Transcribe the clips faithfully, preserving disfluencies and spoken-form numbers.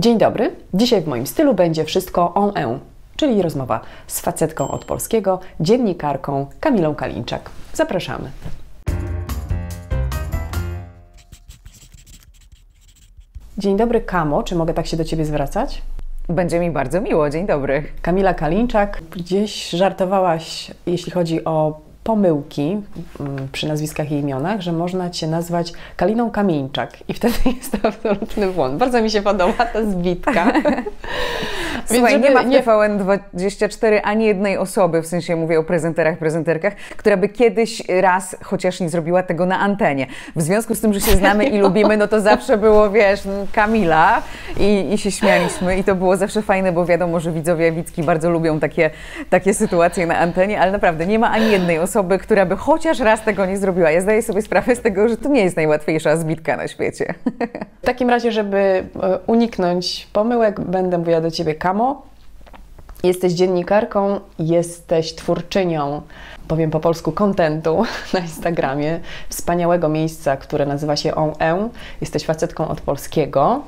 Dzień dobry. Dzisiaj w moim stylu będzie wszystko o ę, czyli rozmowa z facetką od polskiego, dziennikarką Kamilą Kalińczak. Zapraszamy. Dzień dobry, Kamo. Czy mogę tak się do Ciebie zwracać? Będzie mi bardzo miło. Dzień dobry. Kamila Kalińczak. Gdzieś żartowałaś, jeśli chodzi o pomyłki przy nazwiskach i imionach, że można Cię nazwać Kaliną Kamieńczak i wtedy jest to absolutny błąd. Bardzo mi się podoba ta zbitka. Słuchaj, żeby, nie ma w T V N dwadzieścia cztery ani jednej osoby, w sensie mówię o prezenterach, prezenterkach, która by kiedyś raz chociaż nie zrobiła tego na antenie. W związku z tym, że się znamy i lubimy, no to zawsze było, wiesz, Kamila i, i się śmialiśmy i to było zawsze fajne, bo wiadomo, że widzowie widzki bardzo lubią takie, takie sytuacje na antenie, ale naprawdę nie ma ani jednej osoby, która by chociaż raz tego nie zrobiła. Ja zdaję sobie sprawę z tego, że to nie jest najłatwiejsza zbitka na świecie. W takim razie, żeby uniknąć pomyłek, będę mówiła do Ciebie Kamo. Jesteś dziennikarką, jesteś twórczynią, powiem po polsku, kontentu na Instagramie, wspaniałego miejsca, które nazywa się ONE. Jesteś facetką od polskiego.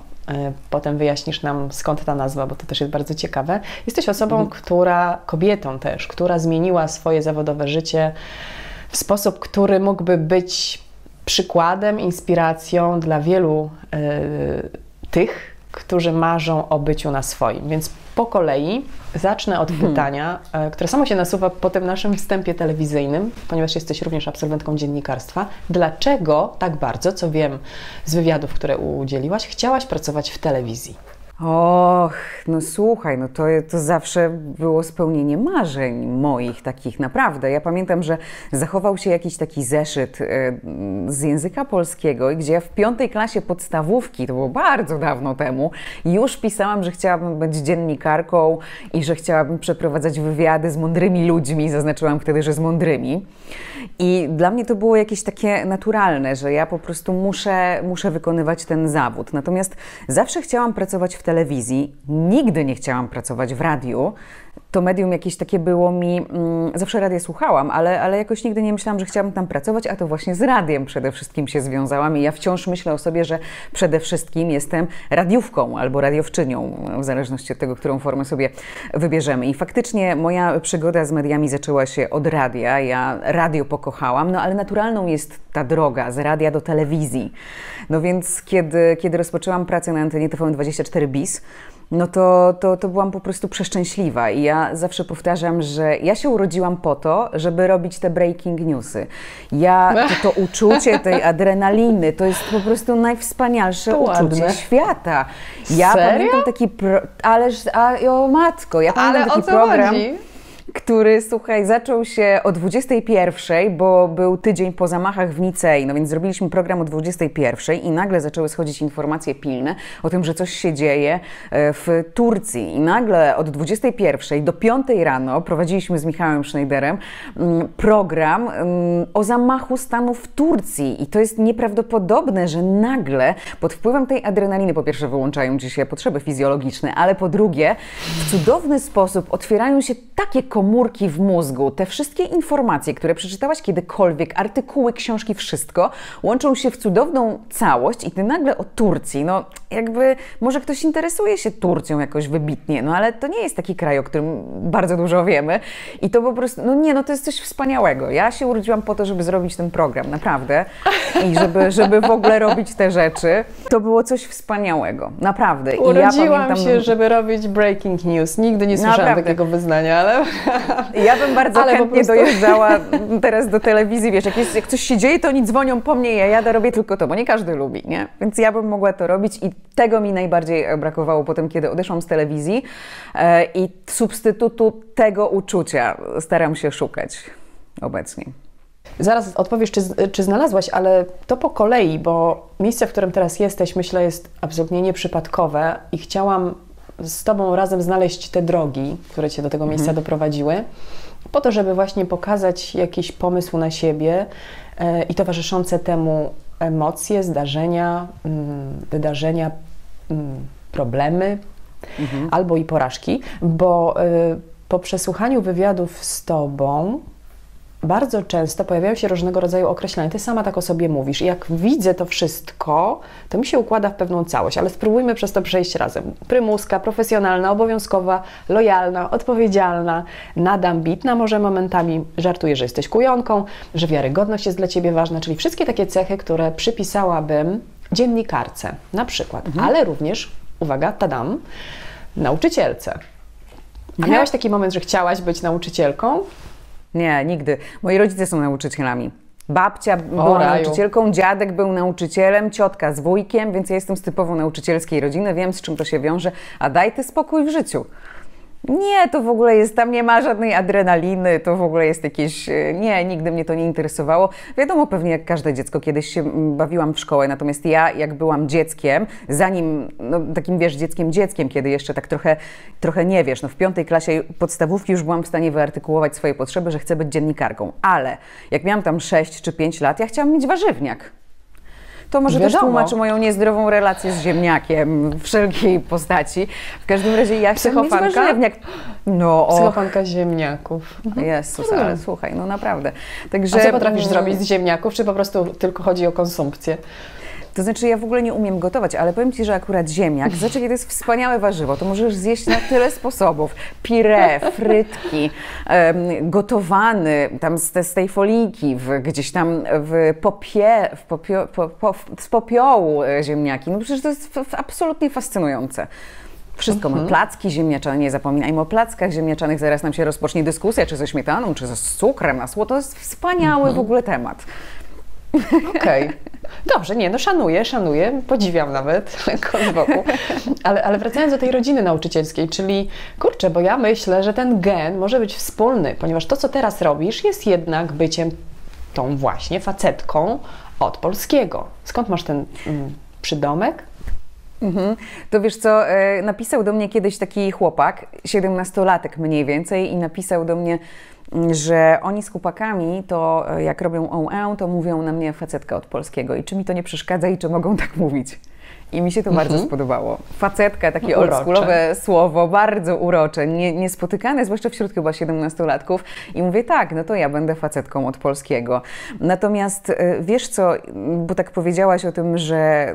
Potem wyjaśnisz nam, skąd ta nazwa, bo to też jest bardzo ciekawe. Jesteś osobą, która, kobietą też, która zmieniła swoje zawodowe życie w sposób, który mógłby być przykładem, inspiracją dla wielu y, tych, którzy marzą o byciu na swoim. Więc po kolei zacznę od hmm. pytania, które samo się nasuwa po tym naszym wstępie telewizyjnym, ponieważ jesteś również absolwentką dziennikarstwa. Dlaczego tak bardzo, co wiem z wywiadów, które udzieliłaś, chciałaś pracować w telewizji? Och, no słuchaj, no to, to zawsze było spełnienie marzeń moich takich, naprawdę. Ja pamiętam, że zachował się jakiś taki zeszyt y, z języka polskiego, gdzie ja w piątej klasie podstawówki, to było bardzo dawno temu, już pisałam, że chciałabym być dziennikarką i że chciałabym przeprowadzać wywiady z mądrymi ludźmi, zaznaczyłam wtedy, że z mądrymi. I dla mnie to było jakieś takie naturalne, że ja po prostu muszę, muszę wykonywać ten zawód. Natomiast zawsze chciałam pracować w telewizji, nigdy nie chciałam pracować w radiu. To medium jakieś takie było mi, mm, zawsze radia słuchałam, ale, ale jakoś nigdy nie myślałam, że chciałabym tam pracować, a to właśnie z radiem przede wszystkim się związałam i ja wciąż myślę o sobie, że przede wszystkim jestem radiówką albo radiowczynią, w zależności od tego, którą formę sobie wybierzemy. I faktycznie moja przygoda z mediami zaczęła się od radia, ja radio pokochałam, no ale naturalną jest ta droga z radia do telewizji. No więc kiedy, kiedy rozpoczęłam pracę na antenie T V N dwadzieścia cztery Bis, no to, to, to byłam po prostu przeszczęśliwa i ja zawsze powtarzam, że ja się urodziłam po to, żeby robić te breaking newsy. Ja, to, to uczucie tej adrenaliny, to jest po prostu najwspanialsze to uczucie ładne. Świata. Ja Serio? Pamiętam taki, pro, ależ, a, o matko, ja pamiętam Ale taki program. Chodzi? Który, słuchaj, zaczął się o dwudziestej pierwszej, bo był tydzień po zamachach w Nicei, no więc zrobiliśmy program o dwudziestej pierwszej i nagle zaczęły schodzić informacje pilne o tym, że coś się dzieje w Turcji i nagle od dwudziestej pierwszej do piątej rano prowadziliśmy z Michałem Schneiderem program o zamachu stanu w Turcji i to jest nieprawdopodobne, że nagle pod wpływem tej adrenaliny po pierwsze wyłączają ci się potrzeby fizjologiczne, ale po drugie w cudowny sposób otwierają się takie komórki w mózgu, te wszystkie informacje, które przeczytałaś kiedykolwiek, artykuły, książki, wszystko, łączą się w cudowną całość i ty nagle o Turcji, no jakby może ktoś interesuje się Turcją jakoś wybitnie, no ale to nie jest taki kraj, o którym bardzo dużo wiemy i to po prostu, no nie, no to jest coś wspaniałego. Ja się urodziłam po to, żeby zrobić ten program, naprawdę, i żeby, żeby w ogóle robić te rzeczy. To było coś wspaniałego, naprawdę. I urodziłam ja pamiętam, się, żeby robić breaking news. Nigdy nie słyszałam naprawdę takiego wyznania, ale... Ja bym bardzo Ale chętnie prostu... dojeżdżała teraz do telewizji, wiesz, jak, jest, jak coś się dzieje, to oni dzwonią po mnie, ja jadę, robię tylko to, bo nie każdy lubi, nie? Więc ja bym mogła to robić i tego mi najbardziej brakowało potem, kiedy odeszłam z telewizji e, i substytutu tego uczucia staram się szukać obecnie. Zaraz odpowiesz, czy, czy znalazłaś, ale to po kolei, bo miejsce, w którym teraz jesteś, myślę, jest absolutnie nieprzypadkowe i chciałam z Tobą razem znaleźć te drogi, które Cię do tego miejsca mhm. doprowadziły, po to, żeby właśnie pokazać jakiś pomysł na siebie e, i towarzyszące temu emocje, zdarzenia, mm, wydarzenia, mm, problemy mhm. albo i porażki, bo y, po przesłuchaniu wywiadów z Tobą bardzo często pojawiają się różnego rodzaju określenia. Ty sama tak o sobie mówisz. I jak widzę to wszystko, to mi się układa w pewną całość, ale spróbujmy przez to przejść razem. Prymuska, profesjonalna, obowiązkowa, lojalna, odpowiedzialna, nadambitna, może momentami żartuję, że jesteś kujonką, że wiarygodność jest dla ciebie ważna, czyli wszystkie takie cechy, które przypisałabym dziennikarce na przykład, mhm. ale również, uwaga, tadam, nauczycielce. A miałaś taki moment, że chciałaś być nauczycielką? Nie, nigdy. Moi rodzice są nauczycielami. Babcia była nauczycielką, dziadek był nauczycielem, ciotka z wujkiem, więc ja jestem z typowo nauczycielskiej rodziny, wiem z czym to się wiąże, a daj ty spokój w życiu. Nie, to w ogóle jest, tam nie ma żadnej adrenaliny, to w ogóle jest jakieś, nie, nigdy mnie to nie interesowało. Wiadomo, pewnie jak każde dziecko, kiedyś się bawiłam w szkołę, natomiast ja jak byłam dzieckiem, zanim, no takim wiesz, dzieckiem, dzieckiem, kiedy jeszcze tak trochę, trochę nie wiesz, no w piątej klasie podstawówki już byłam w stanie wyartykułować swoje potrzeby, że chcę być dziennikarką, ale jak miałam tam sześć czy pięć lat, ja chciałam mieć warzywniak. To może Wiadomo. też tłumaczy moją niezdrową relację z ziemniakiem w wszelkiej postaci. W każdym razie ja chciałam mieć warzywniak. No, Psychofanka ziemniaków. Jezus, ale hmm. słuchaj, no naprawdę. Także, a co potrafisz zrobić z ziemniaków, czy po prostu tylko chodzi o konsumpcję? To znaczy, ja w ogóle nie umiem gotować, ale powiem ci, że akurat ziemniak, znaczy, kiedy jest wspaniałe warzywo, to możesz zjeść na tyle sposobów. Pire, frytki, gotowany tam z, z tej folijki, w, gdzieś tam w popie, w popio, po, po, z popiołu ziemniaki. No przecież to jest f, absolutnie fascynujące. Wszystko mhm. ma placki ziemniaczane, nie zapominajmy o plackach ziemniaczanych, zaraz nam się rozpocznie dyskusja, czy ze śmietaną, czy z cukrem na słowo. To jest wspaniały mhm. w ogóle temat. Okej. Okay. Dobrze, nie, no szanuję, szanuję, podziwiam nawet, z boku. Ale, ale wracając do tej rodziny nauczycielskiej, czyli kurczę, bo ja myślę, że ten gen może być wspólny, ponieważ to, co teraz robisz, jest jednak byciem tą właśnie facetką od polskiego. Skąd masz ten mm, przydomek? Mhm. To wiesz co, napisał do mnie kiedyś taki chłopak, siedemnastolatek mniej więcej, i napisał do mnie, że oni z chłopakami, to jak robią ONE, to mówią na mnie facetka od polskiego i czy mi to nie przeszkadza i czy mogą tak mówić. I mi się to mhm. bardzo spodobało. Facetka, takie oldschoolowe słowo, bardzo urocze, nie, niespotykane, zwłaszcza wśród chyba siedemnastolatków. I mówię, tak, no to ja będę facetką od polskiego. Natomiast wiesz co, bo tak powiedziałaś o tym, że,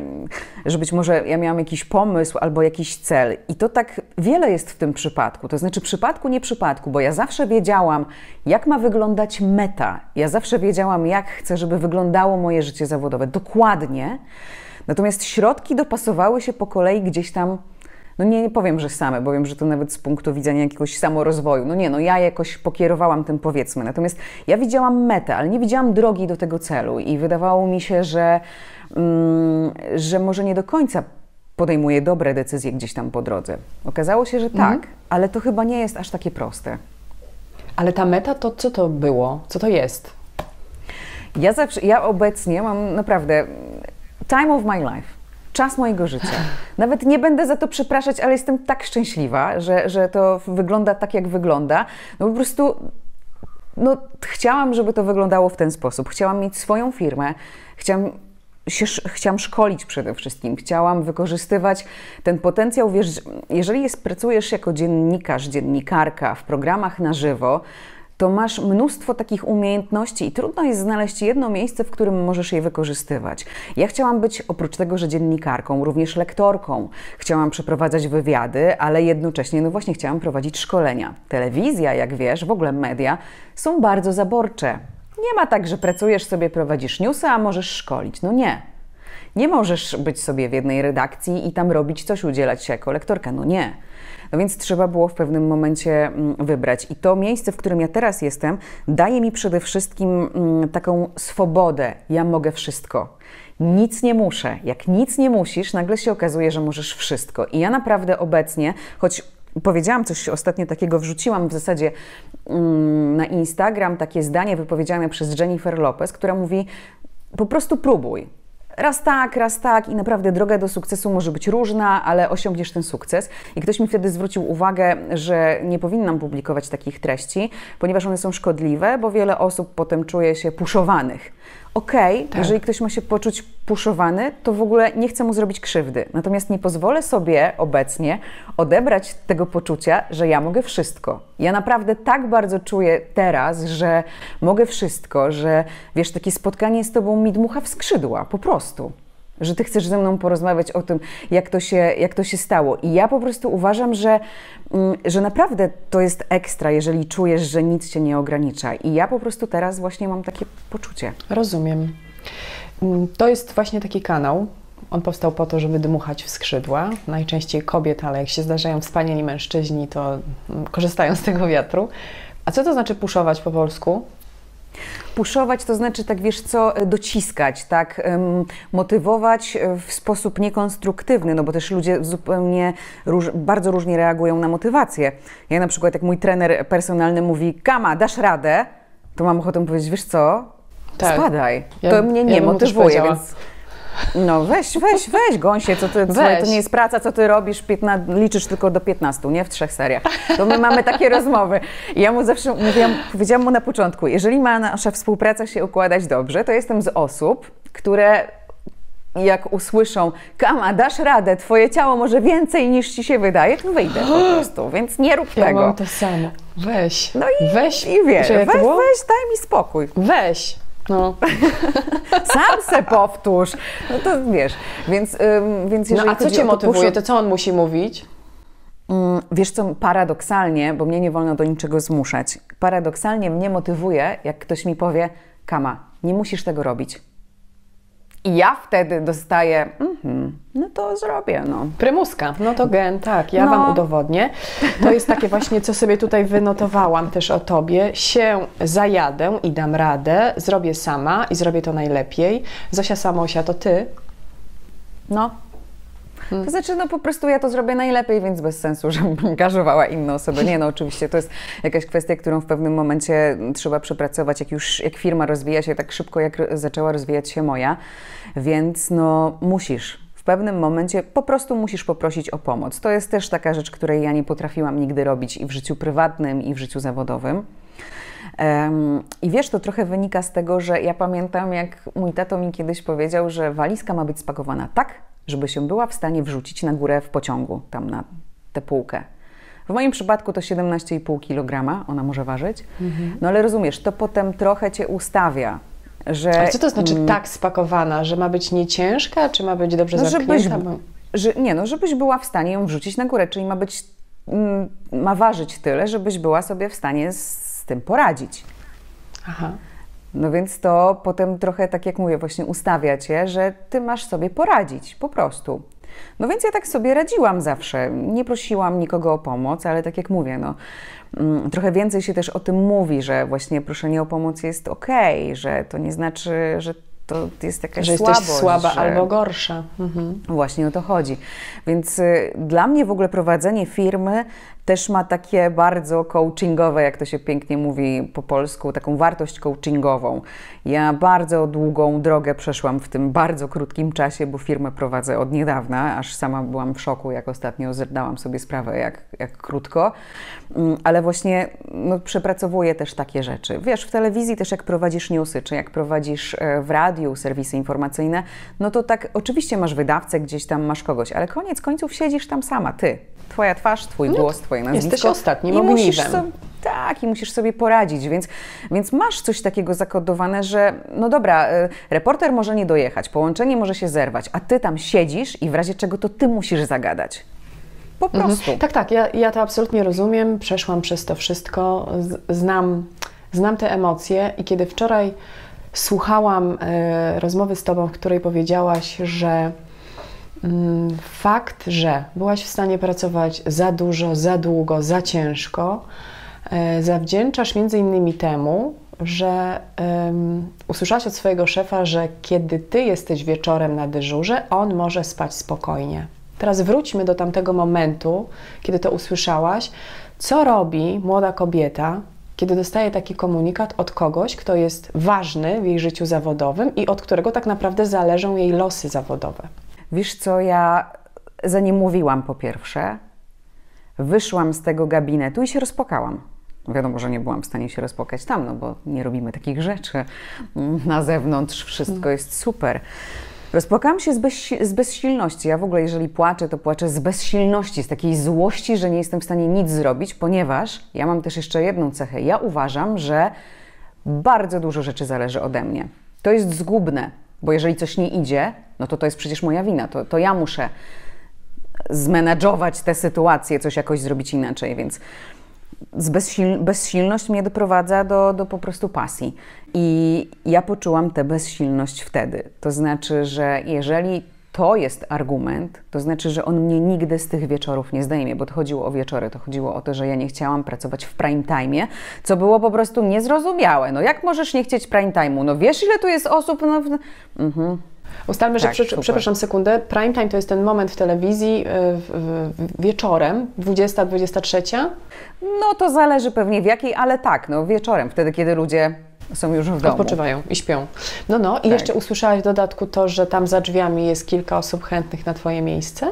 że być może ja miałam jakiś pomysł albo jakiś cel. I to tak wiele jest w tym przypadku. To znaczy przypadku, nie przypadku, bo ja zawsze wiedziałam, jak ma wyglądać meta. Ja zawsze wiedziałam, jak chcę, żeby wyglądało moje życie zawodowe. Dokładnie. Natomiast środki dopasowały się po kolei gdzieś tam, no nie, nie powiem, że same, bo wiem, że to nawet z punktu widzenia jakiegoś samorozwoju. No nie, no ja jakoś pokierowałam tym, powiedzmy. Natomiast ja widziałam metę, ale nie widziałam drogi do tego celu i wydawało mi się, że, mm, że może nie do końca podejmuję dobre decyzje gdzieś tam po drodze. Okazało się, że tak, mhm. ale to chyba nie jest aż takie proste. Ale ta meta, to co to było? Co to jest? Ja zawsze, ja obecnie mam naprawdę... Time of my life. Czas mojego życia. Nawet nie będę za to przepraszać, ale jestem tak szczęśliwa, że, że to wygląda tak, jak wygląda. No po prostu no, chciałam, żeby to wyglądało w ten sposób. Chciałam mieć swoją firmę, chciałam, się, chciałam szkolić przede wszystkim, chciałam wykorzystywać ten potencjał. Wiesz, jeżeli jest, pracujesz jako dziennikarz, dziennikarka w programach na żywo, to masz mnóstwo takich umiejętności i trudno jest znaleźć jedno miejsce, w którym możesz je wykorzystywać. Ja chciałam być, oprócz tego, że dziennikarką, również lektorką. Chciałam przeprowadzać wywiady, ale jednocześnie, no właśnie, chciałam prowadzić szkolenia. Telewizja, jak wiesz, w ogóle media są bardzo zaborcze. Nie ma tak, że pracujesz sobie, prowadzisz newsy, a możesz szkolić. No nie. Nie możesz być sobie w jednej redakcji i tam robić coś, udzielać się jako lektorka. No nie. No więc trzeba było w pewnym momencie wybrać. I to miejsce, w którym ja teraz jestem, daje mi przede wszystkim taką swobodę. Ja mogę wszystko. Nic nie muszę. Jak nic nie musisz, nagle się okazuje, że możesz wszystko. I ja naprawdę obecnie, choć powiedziałam coś ostatnio takiego, wrzuciłam w zasadzie na Instagram takie zdanie wypowiedziane przez Jennifer Lopez, która mówi, po prostu próbuj. Raz tak, raz tak i naprawdę droga do sukcesu może być różna, ale osiągniesz ten sukces. I ktoś mi wtedy zwrócił uwagę, że nie powinnam publikować takich treści, ponieważ one są szkodliwe, bo wiele osób potem czuje się puszowanych. okej, okay, tak. Jeżeli ktoś ma się poczuć puszowany, to w ogóle nie chcę mu zrobić krzywdy. Natomiast nie pozwolę sobie obecnie odebrać tego poczucia, że ja mogę wszystko. Ja naprawdę tak bardzo czuję teraz, że mogę wszystko, że wiesz, takie spotkanie z tobą mi dmucha w skrzydła, po prostu. Że ty chcesz ze mną porozmawiać o tym, jak to się, jak to się stało. I ja po prostu uważam, że, że naprawdę to jest ekstra, jeżeli czujesz, że nic cię nie ogranicza. I ja po prostu teraz właśnie mam takie poczucie. Rozumiem. To jest właśnie taki kanał. On powstał po to, żeby dmuchać w skrzydła. Najczęściej kobiet, ale jak się zdarzają wspaniali mężczyźni, to korzystają z tego wiatru. A co to znaczy puszować po polsku? Puszować to znaczy, tak wiesz co, dociskać, tak, um, motywować w sposób niekonstruktywny, no bo też ludzie zupełnie, róż, bardzo różnie reagują na motywację. Ja na przykład, jak mój trener personalny mówi, Kama, dasz radę, to mam ochotę powiedzieć, wiesz co, tak. Spadaj, ja, to mnie nie ja motywuje, więc... No weź, weź, weź Gąsie, co ty, weź. Słuchaj, to nie jest praca, co ty robisz, piętna, liczysz tylko do piętnastu, nie? W trzech seriach. To my mamy takie rozmowy. I ja mu zawsze mówiłam, powiedziałam mu na początku, jeżeli ma nasza współpraca się układać dobrze, to jestem z osób, które jak usłyszą, Kama, dasz radę, twoje ciało może więcej niż ci się wydaje, to wyjdę po prostu, więc nie rób ja tego. Mam to samo. Weź, no i, weź, i wiesz, weź, weź, daj mi spokój. Weź. No. Sam se powtórz. No to wiesz, więc, ym, więc jeżeli no, a co cię motywuje, to co on musi mówić? Ym, wiesz co, paradoksalnie, bo mnie nie wolno do niczego zmuszać, paradoksalnie mnie motywuje, jak ktoś mi powie, Kama, nie musisz tego robić. I ja wtedy dostaję, mm-hmm, no to zrobię, no. Prymuska, no to gen, tak, ja no. Wam udowodnię. To jest takie właśnie, co sobie tutaj wynotowałam też o Tobie. Się zajadę i dam radę, zrobię sama i zrobię to najlepiej. Zosia Samosia, to Ty? No. Hmm. To znaczy, no po prostu ja to zrobię najlepiej, więc bez sensu, żebym angażowała inną osobę. Nie, no oczywiście to jest jakaś kwestia, którą w pewnym momencie trzeba przepracować, jak już jak firma rozwija się tak szybko, jak zaczęła rozwijać się moja, więc no musisz. W pewnym momencie po prostu musisz poprosić o pomoc. To jest też taka rzecz, której ja nie potrafiłam nigdy robić i w życiu prywatnym, i w życiu zawodowym. Um, I wiesz, to trochę wynika z tego, że ja pamiętam, jak mój tato mi kiedyś powiedział, że walizka ma być spakowana tak, żeby się była w stanie wrzucić na górę w pociągu, tam na tę półkę. W moim przypadku to siedemnaście i pół kilograma, ona może ważyć, mhm. No ale rozumiesz, to potem trochę cię ustawia, że... A co to znaczy mm, tak spakowana, że ma być nie ciężka, czy ma być dobrze no, zamknięta? Bo... Że, nie no, żebyś była w stanie ją wrzucić na górę, czyli ma być, mm, ma ważyć tyle, żebyś była sobie w stanie z, z tym poradzić. Aha. No więc to potem trochę, tak jak mówię, właśnie ustawia cię, że ty masz sobie poradzić, po prostu. No więc ja tak sobie radziłam zawsze, nie prosiłam nikogo o pomoc, ale tak jak mówię, no trochę więcej się też o tym mówi, że właśnie proszenie o pomoc jest okej, okay, że to nie znaczy, że to jest jakaś że słabość. Jesteś słaba że... albo gorsza. Mhm. Właśnie o to chodzi. Więc y, dla mnie w ogóle prowadzenie firmy też ma takie bardzo coachingowe, jak to się pięknie mówi po polsku, taką wartość coachingową. Ja bardzo długą drogę przeszłam w tym bardzo krótkim czasie, bo firmę prowadzę od niedawna, aż sama byłam w szoku, jak ostatnio zdałam sobie sprawę, jak, jak krótko. Ale właśnie no, przepracowuję też takie rzeczy. Wiesz, w telewizji też jak prowadzisz newsy, czy jak prowadzisz w radiu serwisy informacyjne, no to tak oczywiście masz wydawcę, gdzieś tam masz kogoś, ale koniec końców siedzisz tam sama, ty. Twoja twarz, twój głos, twoje nazwisko. Jesteś ostatnim ogniwem. So, tak, i musisz sobie poradzić, więc, więc masz coś takiego zakodowane, że no dobra, reporter może nie dojechać, połączenie może się zerwać, a ty tam siedzisz i w razie czego to ty musisz zagadać. Po prostu. Mhm. Tak, tak, ja, ja to absolutnie rozumiem, przeszłam przez to wszystko, znam, znam te emocje i kiedy wczoraj słuchałam y, rozmowy z Tobą, w której powiedziałaś, że fakt, że byłaś w stanie pracować za dużo, za długo, za ciężko, zawdzięczasz między innymi temu, że um, usłyszałaś od swojego szefa, że kiedy ty jesteś wieczorem na dyżurze, on może spać spokojnie. Teraz wróćmy do tamtego momentu, kiedy to usłyszałaś. Co robi młoda kobieta, kiedy dostaje taki komunikat od kogoś, kto jest ważny w jej życiu zawodowym i od którego tak naprawdę zależą jej losy zawodowe? Wiesz co, ja za nie mówiłam po pierwsze, wyszłam z tego gabinetu i się rozpłakałam. Wiadomo, że nie byłam w stanie się rozpłakać tam, no bo nie robimy takich rzeczy. Na zewnątrz wszystko jest super. Rozpłakałam się z, bez, z bezsilności. Ja w ogóle, jeżeli płaczę, to płaczę z bezsilności, z takiej złości, że nie jestem w stanie nic zrobić, ponieważ ja mam też jeszcze jedną cechę. Ja uważam, że bardzo dużo rzeczy zależy ode mnie. To jest zgubne, bo jeżeli coś nie idzie, no to to jest przecież moja wina. To, to ja muszę zmenadżować tę sytuację, coś jakoś zrobić inaczej, więc bezsil, bezsilność mnie doprowadza do, do po prostu pasji. I ja poczułam tę bezsilność wtedy. To znaczy, że jeżeli to jest argument, to znaczy, że on mnie nigdy z tych wieczorów nie zdejmie, bo to chodziło o wieczory, to chodziło o to, że ja nie chciałam pracować w prime time'ie, co było po prostu niezrozumiałe. No jak możesz nie chcieć prime time'u? No wiesz, ile tu jest osób? No... Mhm. Ustalmy, tak, że, przy, przepraszam sekundę, prime time to jest ten moment w telewizji w, w, wieczorem, dwudziesta, dwudziesta trzecia? No to zależy pewnie w jakiej, ale tak, no wieczorem, wtedy kiedy ludzie są już w domu. Odpoczywają i śpią. No, no i tak. Jeszcze usłyszałaś w dodatku to, że tam za drzwiami jest kilka osób chętnych na Twoje miejsce?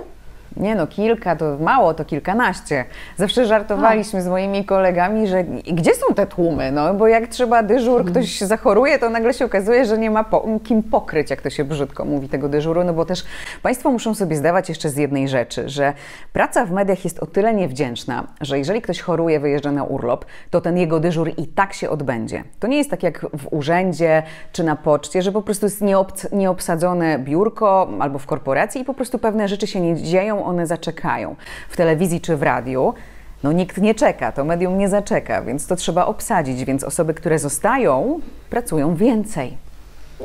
Nie no, kilka to mało, to kilkanaście. Zawsze żartowaliśmy A. z moimi kolegami, że gdzie są te tłumy, no bo jak trzeba dyżur, ktoś zachoruje, to nagle się okazuje, że nie ma po, kim pokryć, jak to się brzydko mówi, tego dyżuru, no bo też Państwo muszą sobie zdawać jeszcze z jednej rzeczy, że praca w mediach jest o tyle niewdzięczna, że jeżeli ktoś choruje, wyjeżdża na urlop, to ten jego dyżur i tak się odbędzie. To nie jest tak jak w urzędzie czy na poczcie, że po prostu jest nieobs- nieobsadzone biurko albo w korporacji i po prostu pewne rzeczy się nie dzieją, one zaczekają. W telewizji czy w radiu, no nikt nie czeka, to medium nie zaczeka, więc to trzeba obsadzić, więc osoby, które zostają, pracują więcej.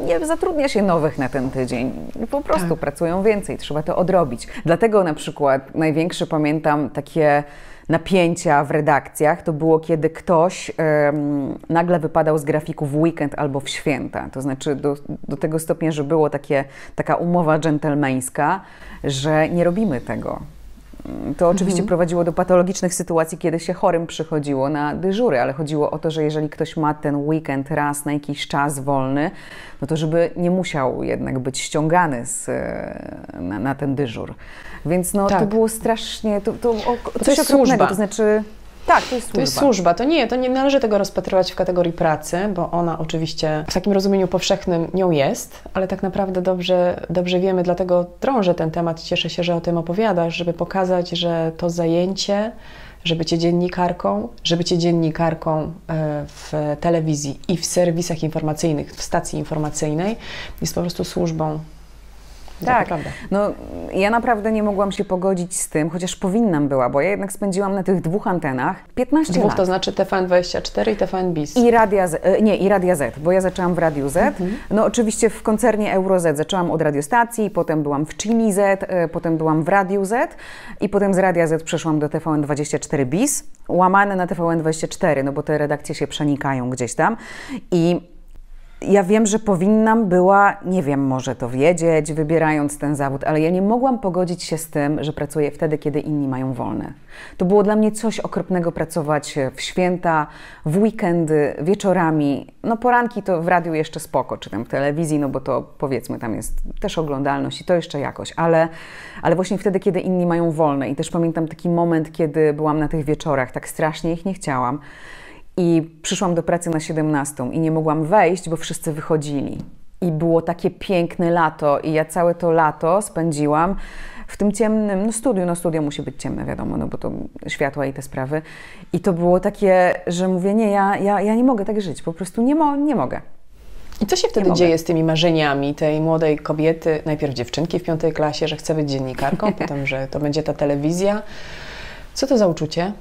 Nie zatrudnia się nowych na ten tydzień, po prostu tak. Pracują więcej, trzeba to odrobić. Dlatego na przykład największe, pamiętam, takie napięcia w redakcjach to było, kiedy ktoś ym, nagle wypadał z grafiku w weekend albo w święta. To znaczy do, do tego stopnia, że było takie, taka umowa dżentelmeńska, że nie robimy tego. To oczywiście mhm. prowadziło do patologicznych sytuacji, kiedy się chorym przychodziło na dyżury, ale chodziło o to, że jeżeli ktoś ma ten weekend raz na jakiś czas wolny, no to żeby nie musiał jednak być ściągany z, na, na ten dyżur. Więc no, tak. to było strasznie, to, to, o, coś okropnego, to znaczy... Tak, to jest służba. To jest służba. To nie, to nie należy tego rozpatrywać w kategorii pracy, bo ona oczywiście w takim rozumieniu powszechnym nią jest, ale tak naprawdę dobrze, dobrze wiemy, dlatego drążę ten temat i cieszę się, że o tym opowiadasz, żeby pokazać, że to zajęcie, że bycie dziennikarką, że bycie dziennikarką w telewizji i w serwisach informacyjnych, w stacji informacyjnej jest po prostu służbą. Tak, no ja naprawdę nie mogłam się pogodzić z tym, chociaż powinnam była, bo ja jednak spędziłam na tych dwóch antenach piętnaście dwóch, lat. To znaczy T V N dwadzieścia cztery i T V N Biz. I Radia Z, nie, i Radia Z, bo ja zaczęłam w Radiu Z. Mhm. No oczywiście w koncernie Eurozet zaczęłam od radiostacji, potem byłam w Chili Z, potem byłam w Radiu Z i potem z Radia Z przeszłam do T V N dwadzieścia cztery Bis, łamane na T V N dwadzieścia cztery, no bo te redakcje się przenikają gdzieś tam i... Ja wiem, że powinnam była, nie wiem, może to wiedzieć, wybierając ten zawód, ale ja nie mogłam pogodzić się z tym, że pracuję wtedy, kiedy inni mają wolne. To było dla mnie coś okropnego pracować w święta, w weekendy, wieczorami. No poranki to w radiu jeszcze spoko, czy tam w telewizji, no bo to powiedzmy tam jest też oglądalność i to jeszcze jakoś, ale, ale właśnie wtedy, kiedy inni mają wolne. I też pamiętam taki moment, kiedy byłam na tych wieczorach, tak strasznie ich nie chciałam. I przyszłam do pracy na siedemnastą i nie mogłam wejść, bo wszyscy wychodzili. I było takie piękne lato i ja całe to lato spędziłam w tym ciemnym, no studiu, no studio musi być ciemne, wiadomo, no bo to światła i te sprawy. I to było takie, że mówię, nie, ja, ja, ja nie mogę tak żyć, po prostu nie, mo, nie mogę. I co się wtedy dzieje z tymi marzeniami tej młodej kobiety, najpierw dziewczynki w piątej klasie, że chce być dziennikarką, potem, że to będzie ta telewizja. Co to za uczucie?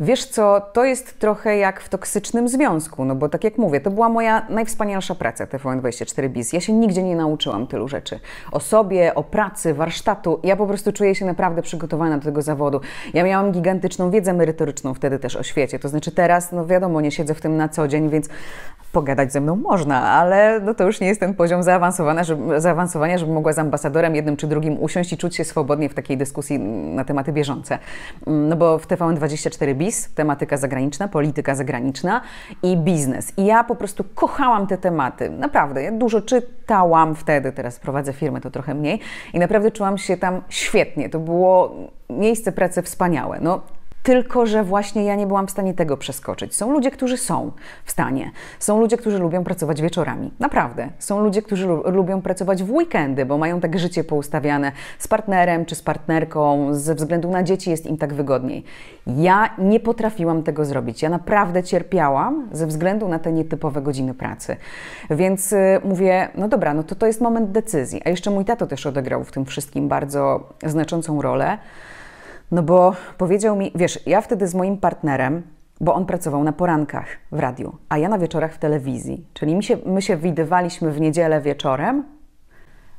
Wiesz co, to jest trochę jak w toksycznym związku, no bo tak jak mówię, to była moja najwspanialsza praca T V N dwadzieścia cztery Bis. Ja się nigdzie nie nauczyłam tylu rzeczy. O sobie, o pracy, warsztatu. Ja po prostu czuję się naprawdę przygotowana do tego zawodu. Ja miałam gigantyczną wiedzę merytoryczną wtedy też o świecie. To znaczy teraz, no wiadomo, nie siedzę w tym na co dzień, więc pogadać ze mną można, ale no to już nie jest ten poziom zaawansowania, żeby, zaawansowania, żeby mogła z ambasadorem jednym czy drugim usiąść i czuć się swobodnie w takiej dyskusji na tematy bieżące. No bo w T V N dwadzieścia cztery Bis tematyka zagraniczna, polityka zagraniczna i biznes. I ja po prostu kochałam te tematy. Naprawdę, ja dużo czytałam wtedy, teraz prowadzę firmę, to trochę mniej. I naprawdę czułam się tam świetnie. To było miejsce pracy wspaniałe. No, Tylko że właśnie ja nie byłam w stanie tego przeskoczyć. Są ludzie, którzy są w stanie. Są ludzie, którzy lubią pracować wieczorami. Naprawdę. Są ludzie, którzy lubią pracować w weekendy, bo mają tak życie poustawiane z partnerem czy z partnerką. Ze względu na dzieci jest im tak wygodniej. Ja nie potrafiłam tego zrobić. Ja naprawdę cierpiałam ze względu na te nietypowe godziny pracy. Więc mówię, no dobra, no to to jest moment decyzji. A jeszcze mój tato też odegrał w tym wszystkim bardzo znaczącą rolę. No bo powiedział mi, wiesz, ja wtedy z moim partnerem, bo on pracował na porankach w radiu, a ja na wieczorach w telewizji. Czyli my się, my się widywaliśmy w niedzielę wieczorem,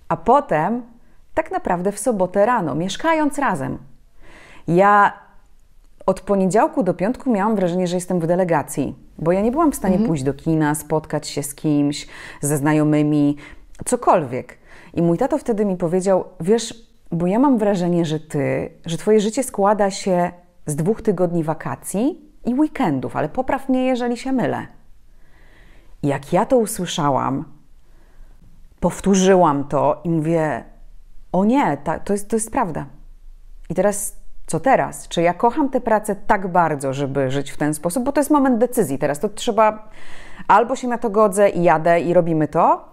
a potem tak naprawdę w sobotę rano, mieszkając razem. Ja od poniedziałku do piątku miałam wrażenie, że jestem w delegacji, bo ja nie byłam w stanie mhm. pójść do kina, spotkać się z kimś, ze znajomymi, cokolwiek. I mój tato wtedy mi powiedział, wiesz, bo ja mam wrażenie, że ty, że twoje życie składa się z dwóch tygodni wakacji i weekendów, ale popraw mnie, jeżeli się mylę. Jak ja to usłyszałam, powtórzyłam to i mówię, o nie, ta, to, jest, to jest prawda. I teraz, co teraz? Czy ja kocham tę pracę tak bardzo, żeby żyć w ten sposób? Bo to jest moment decyzji teraz, to trzeba, albo się na to godzę i jadę i robimy to.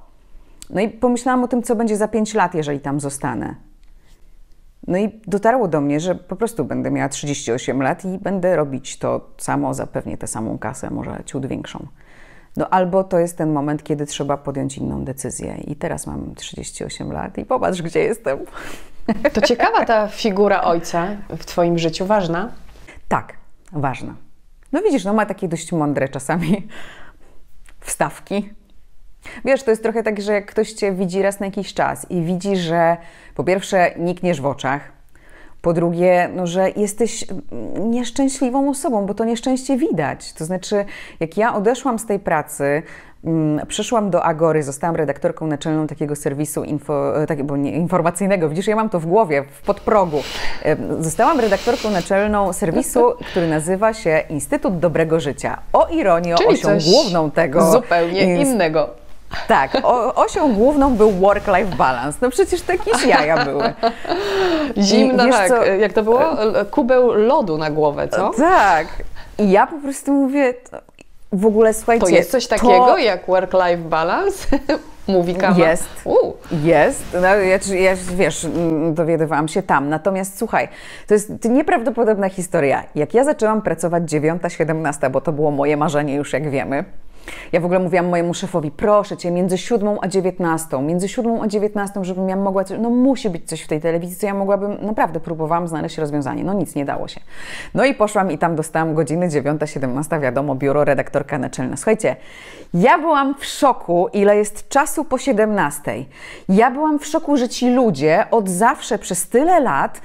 No i pomyślałam o tym, co będzie za pięć lat, jeżeli tam zostanę. No i dotarło do mnie, że po prostu będę miała trzydzieści osiem lat i będę robić to samo, za pewnie tę samą kasę, może ciut większą. No albo to jest ten moment, kiedy trzeba podjąć inną decyzję. I teraz mam trzydzieści osiem lat i popatrz, gdzie jestem. To ciekawa ta figura ojca w twoim życiu, ważna? Tak, ważna. No widzisz, no ma takie dość mądre czasami wstawki. Wiesz, to jest trochę tak, że jak ktoś cię widzi raz na jakiś czas i widzi, że po pierwsze nikniesz w oczach, po drugie, no, że jesteś nieszczęśliwą osobą, bo to nieszczęście widać. To znaczy, jak ja odeszłam z tej pracy, mm, przyszłam do Agory, zostałam redaktorką naczelną takiego serwisu info, tak, bo nie, informacyjnego. Widzisz, ja mam to w głowie, w podprogu. Zostałam redaktorką naczelną serwisu, który nazywa się Instytut Dobrego Życia. O ironio, czyli osią główną tego... zupełnie jest... innego. Tak, o, osią główną był work-life balance. No przecież takie jaja były. Zimno, tak. Co? Jak to było? Kubeł lodu na głowę, co? Tak. I ja po prostu mówię, w ogóle słuchajcie... To jest coś to... takiego jak work-life balance? Mówi Kama. Jest, uh. jest. No, ja, ja, wiesz, dowiadywałam się tam. Natomiast słuchaj, to jest nieprawdopodobna historia. Jak ja zaczęłam pracować dziewiąta, siedemnasta, bo to było moje marzenie już, jak wiemy. Ja w ogóle mówiłam mojemu szefowi, proszę cię, między siódmą a dziewiętnastą, między siódmą a dziewiętnastą, żebym ja mogła coś, no musi być coś w tej telewizji, co ja mogłabym, naprawdę próbowałam znaleźć rozwiązanie, no nic, nie dało się. No i poszłam i tam dostałam godziny dziewiąta, siedemnasta, wiadomo, biuro, redaktorka naczelna. Słuchajcie, ja byłam w szoku, ile jest czasu po siedemnastej. Ja byłam w szoku, że ci ludzie od zawsze przez tyle lat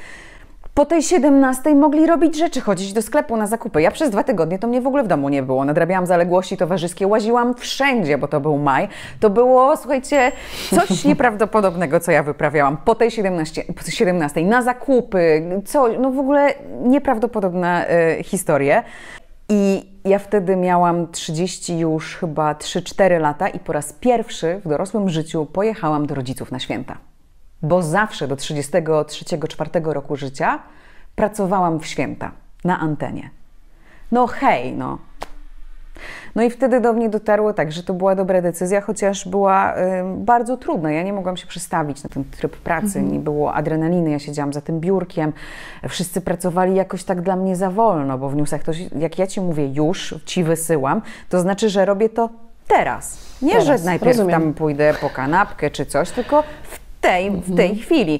po tej siedemnastej mogli robić rzeczy, chodzić do sklepu na zakupy. Ja przez dwa tygodnie to mnie w ogóle w domu nie było. Nadrabiałam zaległości towarzyskie, łaziłam wszędzie, bo to był maj. To było, słuchajcie, coś nieprawdopodobnego, co ja wyprawiałam po tej siedemnastej, po siedemnastej na zakupy, co, no w ogóle nieprawdopodobna y, historia. I ja wtedy miałam trzydzieści już chyba trzy, cztery lata i po raz pierwszy w dorosłym życiu pojechałam do rodziców na święta. Bo zawsze do trzydziestego trzeciego, czwartego roku życia pracowałam w święta na antenie. No hej, no. No i wtedy do mnie dotarło tak, że to była dobra decyzja, chociaż była y, bardzo trudna. Ja nie mogłam się przestawić na ten tryb pracy, mhm. nie było adrenaliny, ja siedziałam za tym biurkiem. Wszyscy pracowali jakoś tak dla mnie za wolno, bo w newsach to, jak ja ci mówię już, ci wysyłam, to znaczy, że robię to teraz. Nie, teraz, że najpierw rozumiem. Tam pójdę po kanapkę czy coś, tylko w Tej, w tej mhm. chwili.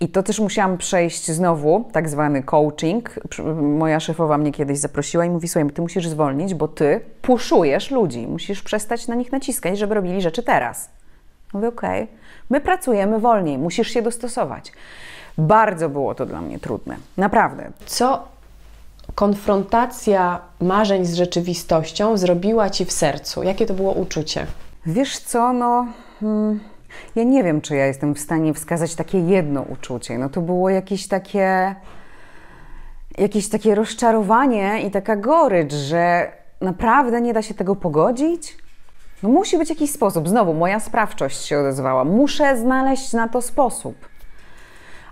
I to też musiałam przejść znowu, tak zwany coaching. Moja szefowa mnie kiedyś zaprosiła i mówi, słuchaj, ty musisz zwolnić, bo ty puszujesz ludzi, musisz przestać na nich naciskać, żeby robili rzeczy teraz. Mówię, okej, okay. My pracujemy wolniej, musisz się dostosować. Bardzo było to dla mnie trudne, naprawdę. Co konfrontacja marzeń z rzeczywistością zrobiła ci w sercu? Jakie to było uczucie? Wiesz co, no... Hmm. Ja nie wiem, czy ja jestem w stanie wskazać takie jedno uczucie. No to było jakieś takie, jakieś takie rozczarowanie i taka gorycz, że naprawdę nie da się tego pogodzić. No musi być jakiś sposób. Znowu moja sprawczość się odezwała. Muszę znaleźć na to sposób.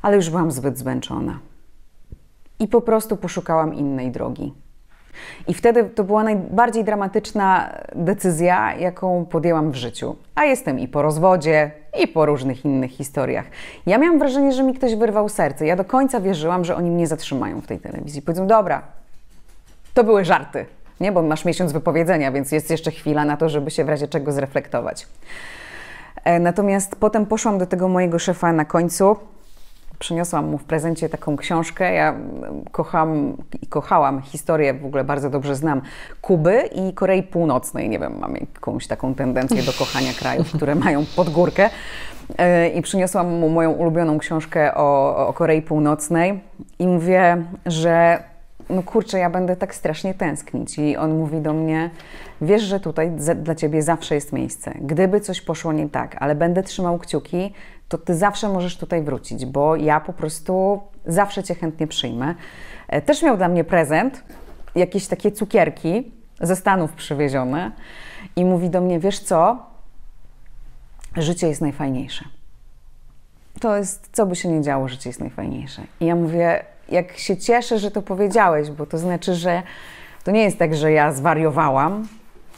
Ale już byłam zbyt zmęczona. i po prostu poszukałam innej drogi. I wtedy to była najbardziej dramatyczna decyzja, jaką podjęłam w życiu. A jestem i po rozwodzie, i po różnych innych historiach. Ja miałam wrażenie, że mi ktoś wyrwał serce. Ja do końca wierzyłam, że oni mnie zatrzymają w tej telewizji. Powiedzą, dobra, to były żarty, nie? Bo masz miesiąc wypowiedzenia, więc jest jeszcze chwila na to, żeby się w razie czego zreflektować. Natomiast potem poszłam do tego mojego szefa na końcu. Przyniosłam mu w prezencie taką książkę. Ja kocham i kochałam historię, w ogóle bardzo dobrze znam, Kuby i Korei Północnej. Nie wiem, mam jakąś taką tendencję do kochania krajów, które mają pod górkę. I przyniosłam mu moją ulubioną książkę o, o Korei Północnej i mówię, że no kurczę, ja będę tak strasznie tęsknić. I on mówi do mnie, wiesz, że tutaj dla ciebie zawsze jest miejsce. Gdyby coś poszło nie tak, ale będę trzymał kciuki, to ty zawsze możesz tutaj wrócić, bo ja po prostu zawsze cię chętnie przyjmę. Też miał dla mnie prezent, jakieś takie cukierki ze Stanów przywiezione i mówi do mnie, wiesz co, życie jest najfajniejsze. To jest, co by się nie działo, życie jest najfajniejsze. I ja mówię, jak się cieszę, że to powiedziałeś, bo to znaczy, że to nie jest tak, że ja zwariowałam.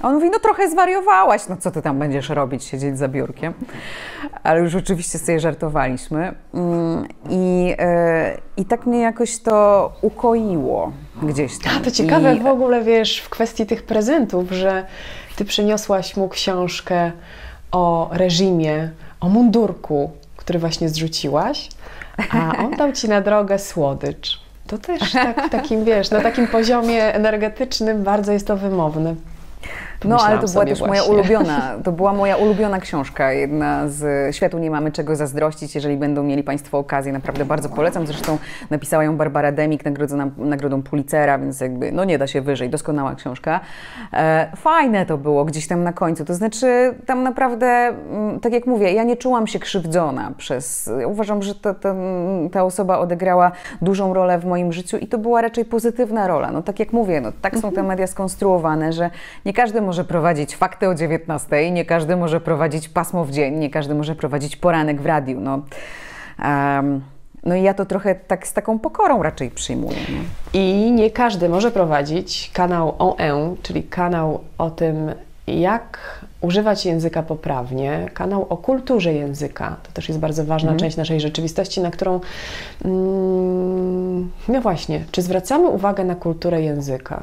A on mówi, no trochę zwariowałaś, no co ty tam będziesz robić, siedzieć za biurkiem. Ale już oczywiście sobie żartowaliśmy. I, i tak mnie jakoś to ukoiło gdzieś tam. A to ciekawe I... w ogóle, wiesz, w kwestii tych prezentów, że ty przyniosłaś mu książkę o reżimie, o mundurku, który właśnie zrzuciłaś, a on dał ci na drogę słodycz. To też tak w takim, wiesz, na takim poziomie energetycznym bardzo jest to wymowne. No, ale to była też właśnie. moja ulubiona, to była moja ulubiona książka, jedna z Światu nie mamy czego zazdrościć, jeżeli będą mieli Państwo okazję, naprawdę bardzo polecam, zresztą napisała ją Barbara Demick, nagrodzona nagrodą Pulitzera, więc jakby, no nie da się wyżej, doskonała książka. E, fajne to było gdzieś tam na końcu, to znaczy tam naprawdę, tak jak mówię, ja nie czułam się krzywdzona przez, ja uważam, że ta, ta, ta osoba odegrała dużą rolę w moim życiu i to była raczej pozytywna rola, no tak jak mówię, no tak są te media skonstruowane, że nie każdy może może prowadzić fakty o dziewiętnastej, nie każdy może prowadzić pasmo w dzień, nie każdy może prowadzić poranek w radiu. No, um, no i ja to trochę tak z taką pokorą raczej przyjmuję. Nie? I nie każdy może prowadzić kanał O N E, czyli kanał o tym, jak używać języka poprawnie, kanał o kulturze języka. To też jest bardzo ważna mm. część naszej rzeczywistości, na którą... Mm, no właśnie, czy zwracamy uwagę na kulturę języka?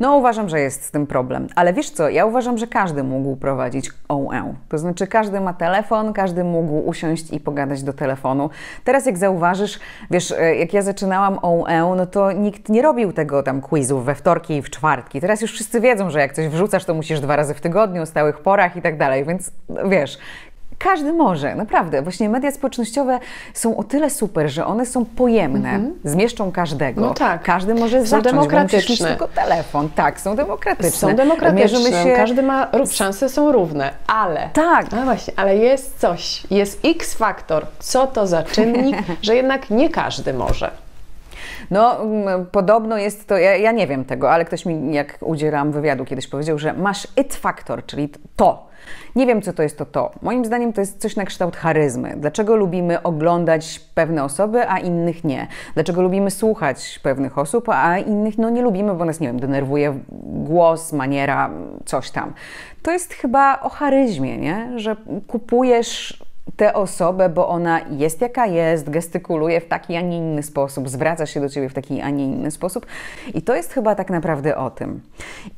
No uważam, że jest z tym problem, ale wiesz co, ja uważam, że każdy mógł prowadzić O N E, to znaczy każdy ma telefon, każdy mógł usiąść i pogadać do telefonu. Teraz jak zauważysz, wiesz, jak ja zaczynałam O N E, no to nikt nie robił tego tam quizów we wtorki i w czwartki, teraz już wszyscy wiedzą, że jak coś wrzucasz, to musisz dwa razy w tygodniu, o stałych porach i tak dalej, więc wiesz... Każdy może, naprawdę. Właśnie media społecznościowe są o tyle super, że one są pojemne, mm-hmm. zmieszczą każdego. No tak. Każdy może są zacząć, demokratyczne. Bo musisz mieć tylko telefon. Tak, są demokratyczne. Są demokratyczne, się... każdy ma, szanse są równe, ale... Tak. No właśnie, ale jest coś, jest X faktor. Co to za czynnik, że jednak nie każdy może. No, podobno jest to, ja, ja nie wiem tego, ale ktoś mi, jak udzielam wywiadu kiedyś, powiedział, że masz it faktor, czyli to. Nie wiem, co to jest to to. Moim zdaniem to jest coś na kształt charyzmy. Dlaczego lubimy oglądać pewne osoby, a innych nie? Dlaczego lubimy słuchać pewnych osób, a innych no nie lubimy, bo nas, nie wiem, denerwuje głos, maniera, coś tam. To jest chyba o charyzmie, nie? Że kupujesz tę osobę, bo ona jest jaka jest, gestykuluje w taki, a nie inny sposób, zwraca się do ciebie w taki, a nie inny sposób. I to jest chyba tak naprawdę o tym.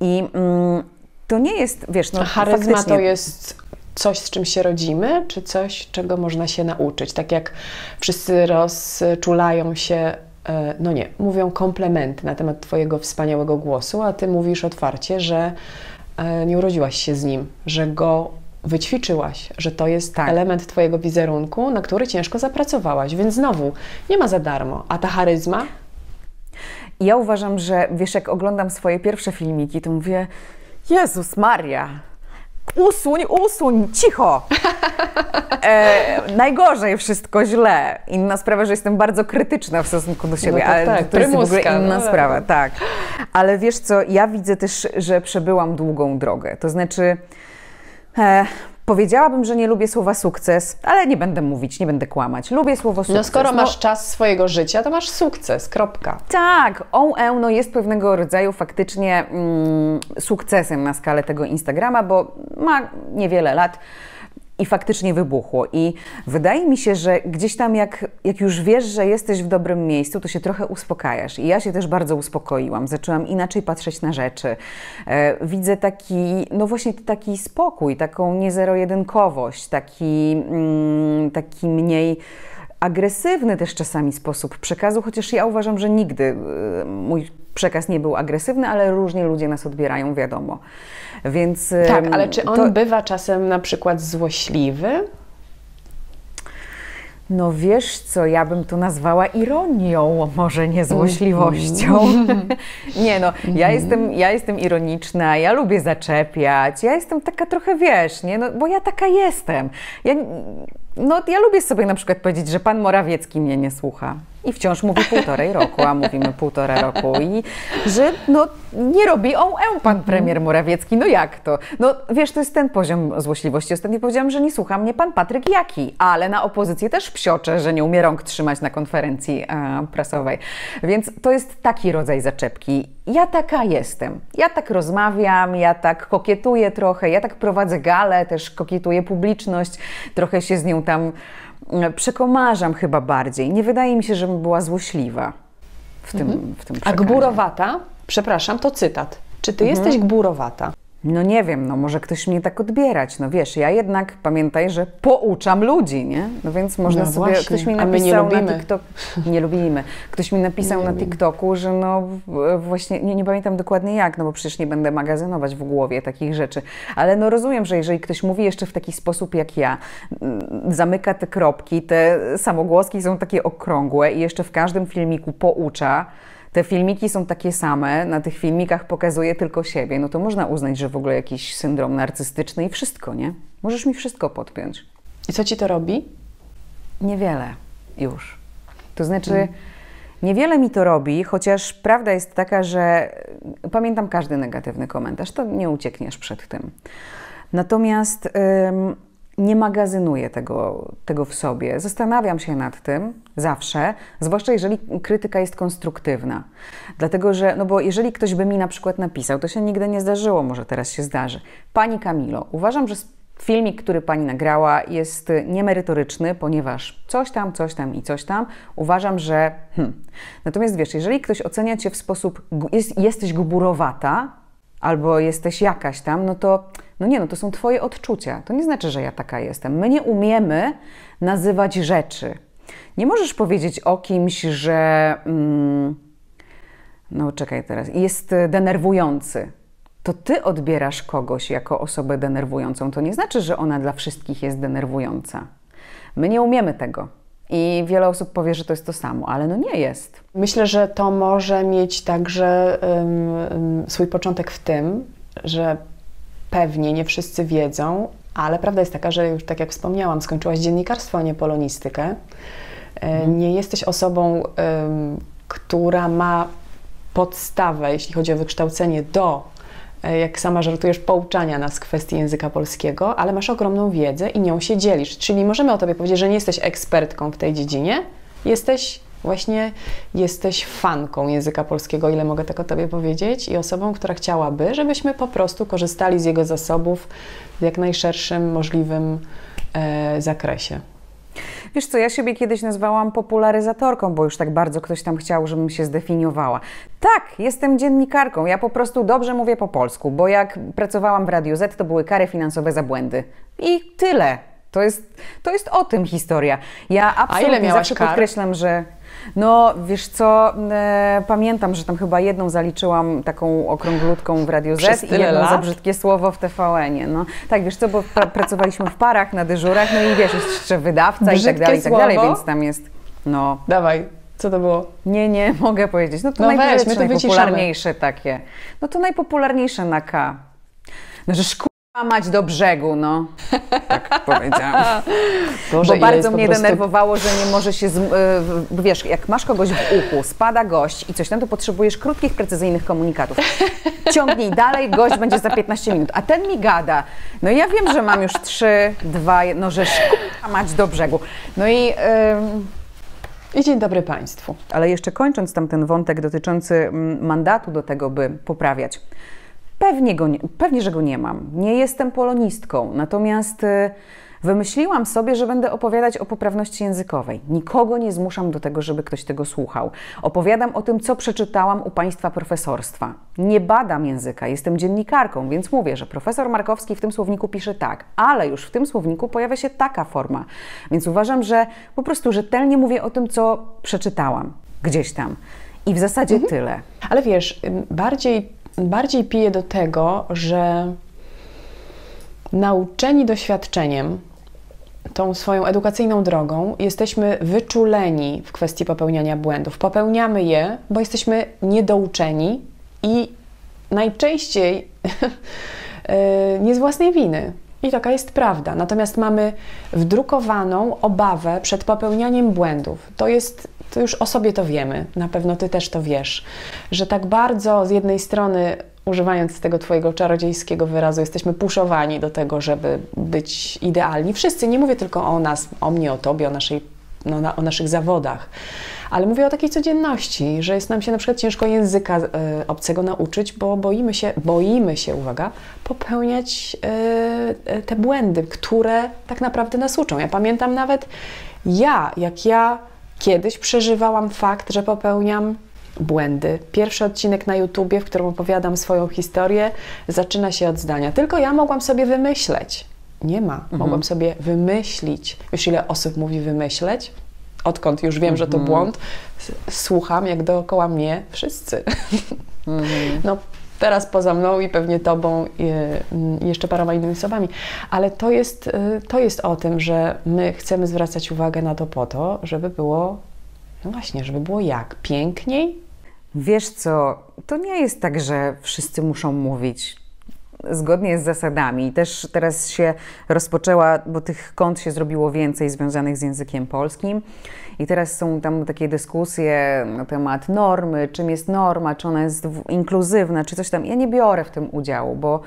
I... Mm, to nie jest, wiesz, no, charyzma faktycznie... to jest coś, z czym się rodzimy, czy coś, czego można się nauczyć? Tak jak wszyscy rozczulają się, no nie, mówią komplementy na temat twojego wspaniałego głosu, a ty mówisz otwarcie, że nie urodziłaś się z nim, że go wyćwiczyłaś, że to jest tak. element twojego wizerunku, na który ciężko zapracowałaś, więc znowu, nie ma za darmo, a ta charyzma? Ja uważam, że wiesz, jak oglądam swoje pierwsze filmiki, to mówię... Jezus Maria, usuń, usuń, cicho! E, najgorzej wszystko źle. Inna sprawa, że jestem bardzo krytyczna w stosunku do siebie, no tak, ale tak, to prymuska, jest w ogóle inna no sprawa, ale... tak. Ale wiesz co, ja widzę też, że przebyłam długą drogę, to znaczy... E, Powiedziałabym, że nie lubię słowa sukces, ale nie będę mówić, nie będę kłamać. Lubię słowo sukces. No skoro masz no... czas swojego życia, to masz sukces, kropka. Tak, ONE no jest pewnego rodzaju faktycznie mm, sukcesem na skalę tego Instagrama, bo ma niewiele lat i faktycznie wybuchło. I wydaje mi się, że gdzieś tam jak, jak już wiesz, że jesteś w dobrym miejscu, to się trochę uspokajasz. I ja się też bardzo uspokoiłam. Zaczęłam inaczej patrzeć na rzeczy. E, widzę taki, no właśnie taki spokój, taką niezero-jedynkowość, taki, mm, taki mniej agresywny też czasami sposób przekazu, chociaż ja uważam, że nigdy y, mój przekaz nie był agresywny, ale różnie ludzie nas odbierają, wiadomo. Więc, tak, ale czy on to... bywa czasem na przykład złośliwy? No wiesz co, ja bym to nazwała ironią, może nie złośliwością. Nie no, ja jestem, ja jestem ironiczna, ja lubię zaczepiać, ja jestem taka trochę, wiesz, nie? No, bo ja taka jestem. Ja, no, ja lubię sobie na przykład powiedzieć, że pan Morawiecki mnie nie słucha. I wciąż mówi półtorej roku, a mówimy półtora roku. I że no, nie robi ONE pan premier Morawiecki, no jak to? No wiesz, to jest ten poziom złośliwości. Ostatnio powiedziałam, że nie słucha mnie pan Patryk Jaki, ale na opozycję też psiocze, że nie umie rąk trzymać na konferencji e, prasowej. Więc to jest taki rodzaj zaczepki. Ja taka jestem. Ja tak rozmawiam, ja tak kokietuję trochę, ja tak prowadzę galę, też kokietuję publiczność, trochę się z nią tam... przekomarzam chyba bardziej. Nie wydaje mi się, żebym była złośliwa w tym, mhm. w tym przekazie. A gburowata, przepraszam, to cytat. Czy ty mhm. jesteś gburowata? No nie wiem, no może ktoś mnie tak odbierać. No wiesz, ja jednak pamiętaj, że pouczam ludzi, nie? No więc można no sobie... Właśnie. Ktoś mi napisał na TikToku... Nie lubimy. Ktoś mi napisał na TikToku, że no właśnie... Nie, nie pamiętam dokładnie jak, no bo przecież nie będę magazynować w głowie takich rzeczy. Ale no rozumiem, że jeżeli ktoś mówi jeszcze w taki sposób jak ja, zamyka te kropki, te samogłoski są takie okrągłe i jeszcze w każdym filmiku poucza... Te filmiki są takie same, na tych filmikach pokazuje tylko siebie, no to można uznać, że w ogóle jakiś syndrom narcystyczny i wszystko, nie? Możesz mi wszystko podpiąć. I co ci to robi? Niewiele już. To znaczy, mm. niewiele mi to robi, chociaż prawda jest taka, że pamiętam każdy negatywny komentarz, to nie uciekniesz przed tym. Natomiast ym, nie magazynuję tego, tego w sobie. Zastanawiam się nad tym zawsze, zwłaszcza jeżeli krytyka jest konstruktywna. Dlatego, że, no bo jeżeli ktoś by mi na przykład napisał, to się nigdy nie zdarzyło, może teraz się zdarzy. Pani Kamilo, uważam, że filmik, który pani nagrała, jest niemerytoryczny, ponieważ coś tam, coś tam i coś tam. Uważam, że... Hmm. Natomiast wiesz, jeżeli ktoś ocenia cię w sposób... Jest, jesteś gburowata, albo jesteś jakaś tam, no to... No nie, no to są twoje odczucia. To nie znaczy, że ja taka jestem. My nie umiemy nazywać rzeczy. Nie możesz powiedzieć o kimś, że... Mm, no czekaj teraz. Jest denerwujący. To ty odbierasz kogoś jako osobę denerwującą. To nie znaczy, że ona dla wszystkich jest denerwująca. My nie umiemy tego. I wiele osób powie, że to jest to samo, ale no nie jest. Myślę, że to może mieć także um, swój początek w tym, że... Pewnie nie wszyscy wiedzą, ale prawda jest taka, że już tak jak wspomniałam, skończyłaś dziennikarstwo, a nie polonistykę. Nie jesteś osobą, która ma podstawę, jeśli chodzi o wykształcenie, do, jak sama żartujesz, pouczania nas kwestii języka polskiego, ale masz ogromną wiedzę i nią się dzielisz. Czyli możemy o tobie powiedzieć, że nie jesteś ekspertką w tej dziedzinie, jesteś właśnie jesteś fanką języka polskiego, ile mogę tak o tobie powiedzieć, i osobą, która chciałaby, żebyśmy po prostu korzystali z jego zasobów w jak najszerszym możliwym e, zakresie. Wiesz co, ja siebie kiedyś nazwałam popularyzatorką, bo już tak bardzo ktoś tam chciał, żebym się zdefiniowała. Tak, jestem dziennikarką, ja po prostu dobrze mówię po polsku, bo jak pracowałam w Radiu Z, to były kary finansowe za błędy. I tyle. To jest, to jest o tym historia. Ja absolutnie zawsze kar? podkreślam, że... No, wiesz co, e, pamiętam, że tam chyba jedną zaliczyłam taką okrąglutką w Radiu Z i jedną lat? za brzydkie słowo w T V N-ie. No, tak, wiesz co, bo pra pracowaliśmy w parach, na dyżurach, no i wiesz, jeszcze wydawca brzydkie i tak dalej, słowo? i tak dalej, więc tam jest, no... Dawaj, co to było? Nie, nie, mogę powiedzieć. No to, no weź, my to najpopularniejsze wyciszamy. takie. No to najpopularniejsze na K. No, że szkół Mać do brzegu, no. Tak powiedziałam. Boże, bo bardzo mnie prostu... denerwowało, że nie może się... Z... Wiesz, jak masz kogoś w uchu, spada gość i coś tam, to potrzebujesz krótkich, precyzyjnych komunikatów. Ciągnij dalej, gość będzie za piętnaście minut, a ten mi gada. No i ja wiem, że mam już trzy, dwa, no że szkoda mać do brzegu. No i... Ym... I dzień dobry Państwu. Ale jeszcze kończąc tam ten wątek dotyczący mandatu do tego, by poprawiać. Pewnie, go nie, pewnie, że go nie mam. Nie jestem polonistką, natomiast wymyśliłam sobie, że będę opowiadać o poprawności językowej. Nikogo nie zmuszam do tego, żeby ktoś tego słuchał. Opowiadam o tym, co przeczytałam u Państwa profesorstwa. Nie badam języka, jestem dziennikarką, więc mówię, że profesor Markowski w tym słowniku pisze tak, ale już w tym słowniku pojawia się taka forma. Więc uważam, że po prostu rzetelnie mówię o tym, co przeczytałam gdzieś tam. I w zasadzie mhm. tyle. Ale wiesz, bardziej... Bardziej piję do tego, że nauczeni doświadczeniem, tą swoją edukacyjną drogą, jesteśmy wyczuleni w kwestii popełniania błędów. Popełniamy je, bo jesteśmy niedouczeni i najczęściej nie z własnej winy. I taka jest prawda. Natomiast mamy wdrukowaną obawę przed popełnianiem błędów. To jest... To już o sobie to wiemy, na pewno Ty też to wiesz, że tak bardzo z jednej strony, używając tego Twojego czarodziejskiego wyrazu, jesteśmy puszowani do tego, żeby być idealni. Wszyscy, nie mówię tylko o nas, o mnie, o Tobie, o, naszej, no, na, o naszych zawodach, ale mówię o takiej codzienności, że jest nam się na przykład ciężko języka y, obcego nauczyć, bo boimy się, boimy się, uwaga, popełniać y, te błędy, które tak naprawdę nas uczą. Ja pamiętam nawet ja, jak ja kiedyś przeżywałam fakt, że popełniam błędy. Pierwszy odcinek na YouTubie, w którym opowiadam swoją historię, zaczyna się od zdania. Tylko ja mogłam sobie wymyśleć. Nie ma. Mhm. Mogłam sobie wymyślić. Już ile osób mówi wymyśleć? Odkąd już wiem, mhm. że to błąd, słucham, jak dookoła mnie wszyscy. Mhm. No, teraz poza mną i pewnie Tobą i jeszcze paroma innymi osobami. Ale to jest, to jest o tym, że my chcemy zwracać uwagę na to po to, żeby było, no właśnie, żeby było jak? Piękniej? Wiesz co, to nie jest tak, że wszyscy muszą mówić zgodnie z zasadami. Też teraz się rozpoczęła, bo tych kont się zrobiło więcej związanych z językiem polskim i teraz są tam takie dyskusje na temat normy, czym jest norma, czy ona jest inkluzywna, czy coś tam. Ja nie biorę w tym udziału, bo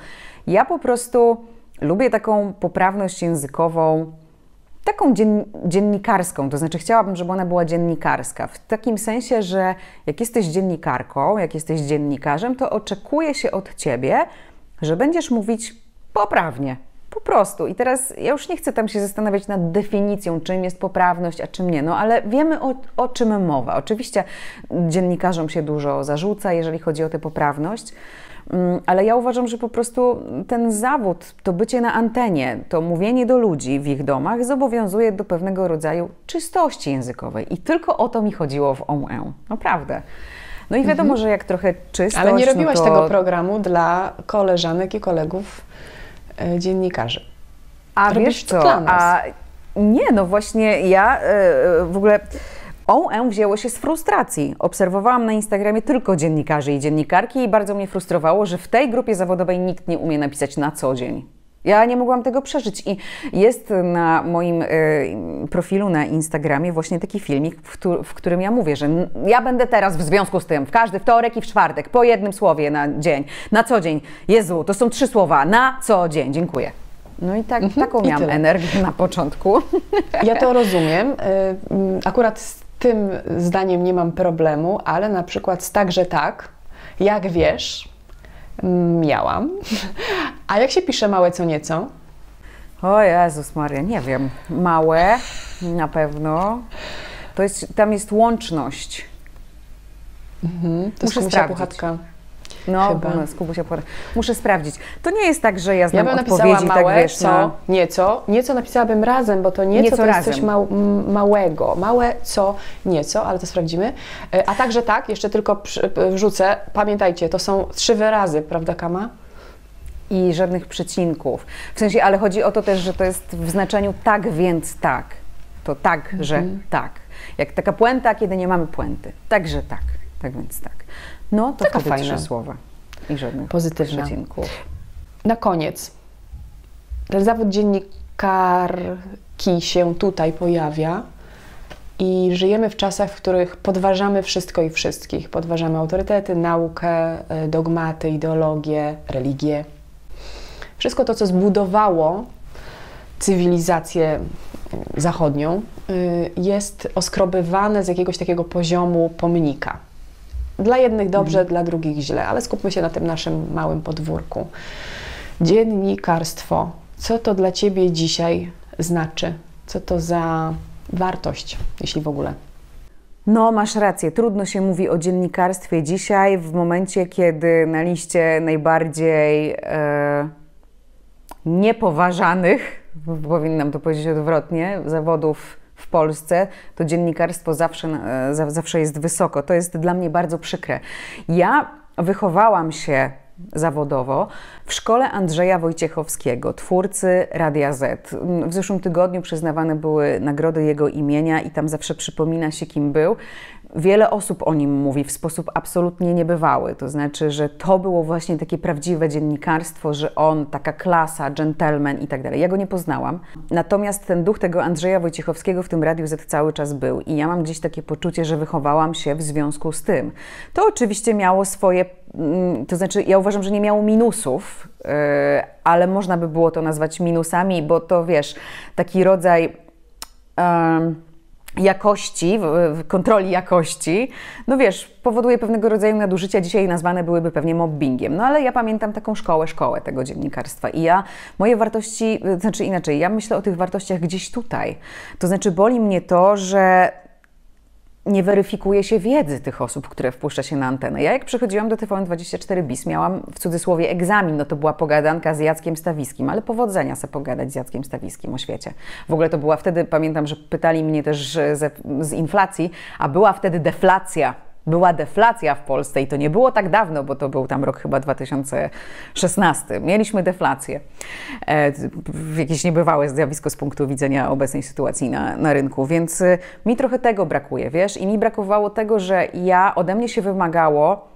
ja po prostu lubię taką poprawność językową, taką dzien dziennikarską, to znaczy chciałabym, żeby ona była dziennikarska, w takim sensie, że jak jesteś dziennikarką, jak jesteś dziennikarzem, to oczekuje się od Ciebie, że będziesz mówić poprawnie, po prostu. I teraz ja już nie chcę tam się zastanawiać nad definicją, czym jest poprawność, a czym nie, no ale wiemy o, o czym mowa. Oczywiście dziennikarzom się dużo zarzuca, jeżeli chodzi o tę poprawność, ale ja uważam, że po prostu ten zawód, to bycie na antenie, to mówienie do ludzi w ich domach zobowiązuje do pewnego rodzaju czystości językowej. I tylko o to mi chodziło w O N E. Naprawdę. No i wiadomo, mhm. że jak trochę czysto. Ale nie robiłaś no to... tego programu dla koleżanek i kolegów yy, dziennikarzy. A Robisz wiesz co, a nie, no właśnie ja yy, w ogóle O N E wzięło się z frustracji. Obserwowałam na Instagramie tylko dziennikarzy i dziennikarki i bardzo mnie frustrowało, że w tej grupie zawodowej nikt nie umie napisać na co dzień. Ja nie mogłam tego przeżyć i jest na moim y, profilu na Instagramie właśnie taki filmik, w, tu, w którym ja mówię, że ja będę teraz w związku z tym w każdy wtorek i w czwartek po jednym słowie na dzień, na co dzień. Jezu, to są trzy słowa, na co dzień, dziękuję. No i tak, mhm, taką i miałam tyle. energię na początku. Ja to rozumiem, akurat z tym zdaniem nie mam problemu, ale na przykład z tak, że tak, jak wiesz, miałam. A jak się pisze małe co nieco? O Jezus Maria, nie wiem. Małe na pewno. To jest, tam jest łączność. Mhm, to Muszę sprawdzić. No, Chyba. no z Kubusia Puchatka. Muszę sprawdzić. To nie jest tak, że ja znam ja bym odpowiedzi, małe, tak wiesz, co, no. nieco. Nieco napisałabym razem, bo to nieco, nieco to jest razem. coś mał, małego. Małe co nieco, ale to sprawdzimy. A także tak, jeszcze tylko wrzucę, pamiętajcie, to są trzy wyrazy, prawda Kama? I żadnych przecinków. W sensie, ale chodzi o to też, że to jest w znaczeniu tak, więc tak. To tak, mhm. że tak. Jak taka puenta, kiedy nie mamy puenty. Także tak. Tak więc tak. No, to Taka fajne. Trzy słowa i żadnych pozytywnych przecinków. Na koniec zawód dziennikarki się tutaj pojawia i żyjemy w czasach, w których podważamy wszystko i wszystkich. Podważamy autorytety, naukę, dogmaty, ideologie, religię. Wszystko to, co zbudowało cywilizację zachodnią, jest oskrobywane z jakiegoś takiego poziomu pomnika. Dla jednych dobrze, mm. dla drugich źle, ale skupmy się na tym naszym małym podwórku. Dziennikarstwo. Co to dla Ciebie dzisiaj znaczy? Co to za wartość, jeśli w ogóle? No, masz rację. Trudno się mówi o dziennikarstwie dzisiaj, w momencie, kiedy na liście najbardziej yy, niepoważanych, powinnam to powiedzieć odwrotnie, zawodów w Polsce, to dziennikarstwo zawsze, yy, zawsze jest wysoko. To jest dla mnie bardzo przykre. Ja wychowałam się zawodowo w szkole Andrzeja Wojciechowskiego, twórcy Radia Z. W zeszłym tygodniu przyznawane były nagrody jego imienia i tam zawsze przypomina się, kim był. Wiele osób o nim mówi w sposób absolutnie niebywały. To znaczy, że to było właśnie takie prawdziwe dziennikarstwo, że on, taka klasa, dżentelmen i tak dalej. Ja go nie poznałam. Natomiast ten duch tego Andrzeja Wojciechowskiego w tym Radiu Z cały czas był. I ja mam gdzieś takie poczucie, że wychowałam się w związku z tym. To oczywiście miało swoje... To znaczy, ja uważam, że nie miało minusów, yy, ale można by było to nazwać minusami, bo to, wiesz, taki rodzaj... Yy, jakości, kontroli jakości, no wiesz, powoduje pewnego rodzaju nadużycia. Dzisiaj nazwane byłyby pewnie mobbingiem. No ale ja pamiętam taką szkołę, szkołę tego dziennikarstwa i ja, moje wartości, znaczy inaczej, ja myślę o tych wartościach gdzieś tutaj. To znaczy boli mnie to, że nie weryfikuje się wiedzy tych osób, które wpuszcza się na antenę. Ja jak przychodziłam do T V N dwadzieścia cztery Bis, miałam w cudzysłowie egzamin, no to była pogadanka z Jackiem Stawiskim, ale powodzenia se pogadać z Jackiem Stawiskim o świecie. W ogóle to była wtedy, pamiętam, że pytali mnie też z, z inflacji, a była wtedy deflacja. Była deflacja w Polsce i to nie było tak dawno, bo to był tam rok chyba dwa tysiące szesnasty. Mieliśmy deflację. E, jakieś niebywałe zjawisko z punktu widzenia obecnej sytuacji na, na rynku, więc mi trochę tego brakuje, wiesz? I mi brakowało tego, że ja, ode mnie się wymagało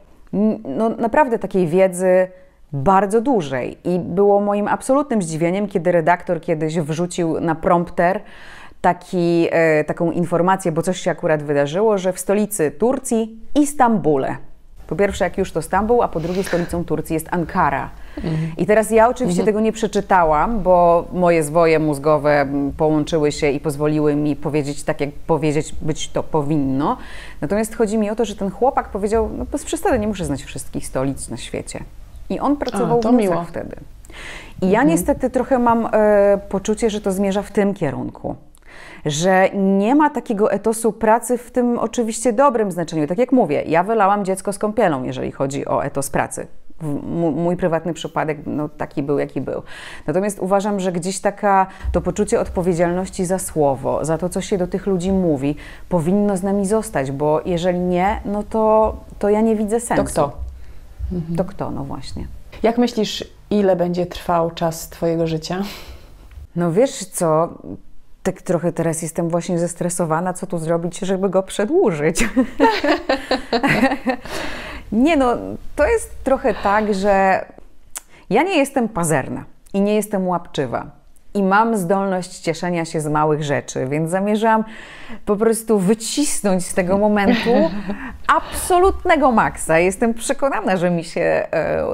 no, naprawdę takiej wiedzy bardzo dużej. I było moim absolutnym zdziwieniem, kiedy redaktor kiedyś wrzucił na prompter Taki, e, taką informację, bo coś się akurat wydarzyło, że w stolicy Turcji Istambule. Po pierwsze, jak już to Stambuł, a po drugie stolicą Turcji jest Ankara. Mhm. I teraz ja oczywiście mhm. tego nie przeczytałam, bo moje zwoje mózgowe połączyły się i pozwoliły mi powiedzieć tak, jak powiedzieć być to powinno. Natomiast chodzi mi o to, że ten chłopak powiedział, no bez przesady nie muszę znać wszystkich stolic na świecie. I on pracował a, to w miło. wtedy. I ja mhm. niestety trochę mam e, poczucie, że to zmierza w tym kierunku. Że nie ma takiego etosu pracy w tym oczywiście dobrym znaczeniu. Tak jak mówię, ja wylałam dziecko z kąpielą, jeżeli chodzi o etos pracy. Mój prywatny przypadek no, taki był, jaki był. Natomiast uważam, że gdzieś taka to poczucie odpowiedzialności za słowo, za to, co się do tych ludzi mówi, powinno z nami zostać, bo jeżeli nie, no to, to ja nie widzę sensu. To kto? Mhm. To kto, no właśnie. Jak myślisz, ile będzie trwał czas Twojego życia? No wiesz co... Tak trochę teraz jestem właśnie zestresowana, co tu zrobić, żeby go przedłużyć. Nie no, to jest trochę tak, że ja nie jestem pazerna i nie jestem łapczywa. I mam zdolność cieszenia się z małych rzeczy, więc zamierzam po prostu wycisnąć z tego momentu absolutnego maksa. Jestem przekonana, że mi się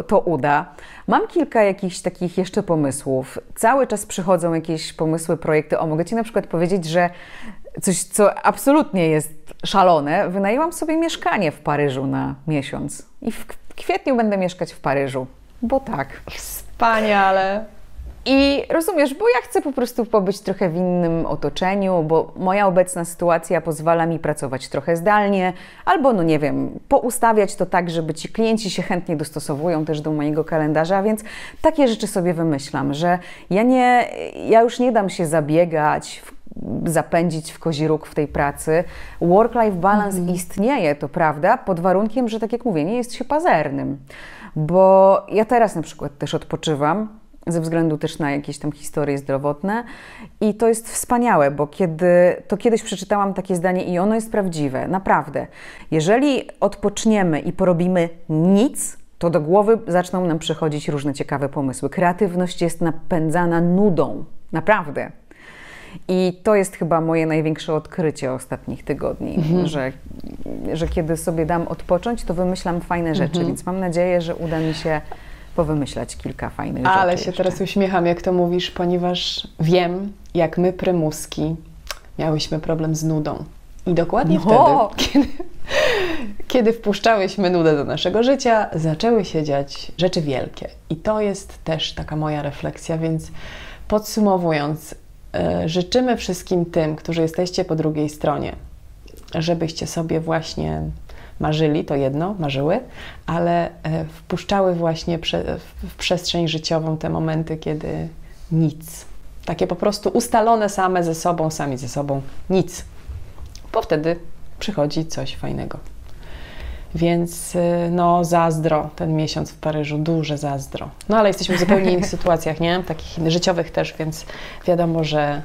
to uda. Mam kilka jakichś takich jeszcze pomysłów. Cały czas przychodzą jakieś pomysły, projekty. O, mogę Ci na przykład powiedzieć, że coś, co absolutnie jest szalone, wynajęłam sobie mieszkanie w Paryżu na miesiąc. I w kwietniu będę mieszkać w Paryżu, bo tak. Wspaniale. I rozumiesz, bo ja chcę po prostu pobyć trochę w innym otoczeniu, bo moja obecna sytuacja pozwala mi pracować trochę zdalnie, albo no nie wiem, poustawiać to tak, żeby ci klienci się chętnie dostosowują też do mojego kalendarza, więc takie rzeczy sobie wymyślam, że ja, nie, ja już nie dam się zabiegać, zapędzić w kozi róg w tej pracy. Work-life balance mhm. istnieje, to prawda, pod warunkiem, że tak jak mówię, nie jest się pazernym, bo ja teraz na przykład też odpoczywam, ze względu też na jakieś tam historie zdrowotne. I to jest wspaniałe, bo kiedy, to kiedyś przeczytałam takie zdanie i ono jest prawdziwe, naprawdę. Jeżeli odpoczniemy i porobimy nic, to do głowy zaczną nam przychodzić różne ciekawe pomysły. Kreatywność jest napędzana nudą, naprawdę. I to jest chyba moje największe odkrycie ostatnich tygodni, mhm. że, że kiedy sobie dam odpocząć, to wymyślam fajne rzeczy, mhm. więc mam nadzieję, że uda mi się powymyślać kilka fajnych rzeczy. Ale się jeszcze. Teraz uśmiecham, jak to mówisz, ponieważ wiem, jak my, prymuski, miałyśmy problem z nudą. I dokładnie no. wtedy, kiedy, kiedy wpuszczałyśmy nudę do naszego życia, zaczęły się dziać rzeczy wielkie. I to jest też taka moja refleksja, więc podsumowując, życzymy wszystkim tym, którzy jesteście po drugiej stronie, żebyście sobie właśnie marzyli, to jedno, marzyły, ale wpuszczały właśnie w przestrzeń życiową te momenty, kiedy nic. Takie po prostu ustalone same ze sobą, sami ze sobą, nic. Bo wtedy przychodzi coś fajnego. Więc no zazdro, ten miesiąc w Paryżu, duże zazdro. No ale jesteśmy w zupełnie innych sytuacjach, nie? Takich życiowych też, więc wiadomo, że,